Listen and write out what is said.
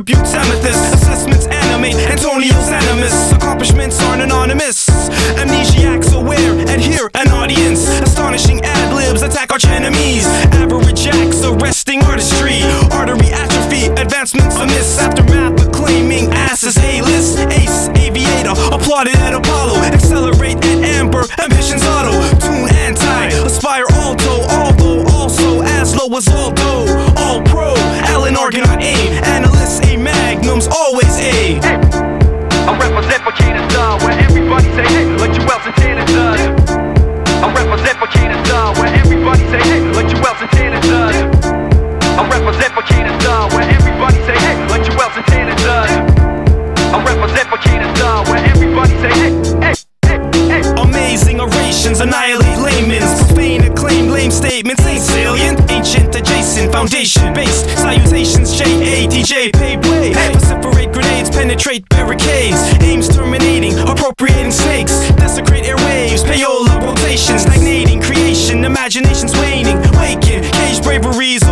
attributes amethyst, assessments animate Antonio's animus. Accomplishments aren't anonymous. Amnesiacs aware, adhere an audience. Astonishing ad-libs attack arch enemies. Average acts arresting artistry. Artery atrophy, advancements amiss. Aftermath of claiming asses A-list. Ace, aviator, applauded at Apollo. Accelerate at Amber, ambitions auto. Tune anti, aspire alto. Although also as low as Aldo. All pro, Alan Argonaut A. Analysts A, Magnums always A. Hey, I represent for Canada, where everybody say hey, like Juelz Santana does. I represent for Canada, where everybody say hey, like Juelz Santana does. I represent for Canada, where everybody say hey, like Juelz Santana does. I represent for Canada, where everybody say hey, hey, hey, hey. Amazing orations annihilate laymen's. Profane acclaim, lame statements ain't salient. Ancient adjacent, foundation based. Salutations J-A-D-J, pay play. Vociferate grenades, penetrate barricades. Aims terminating, appropriating snakes. Desecrate airwaves, payola rotations. Stagnating creation, imaginations waning. Waking, cage braveries.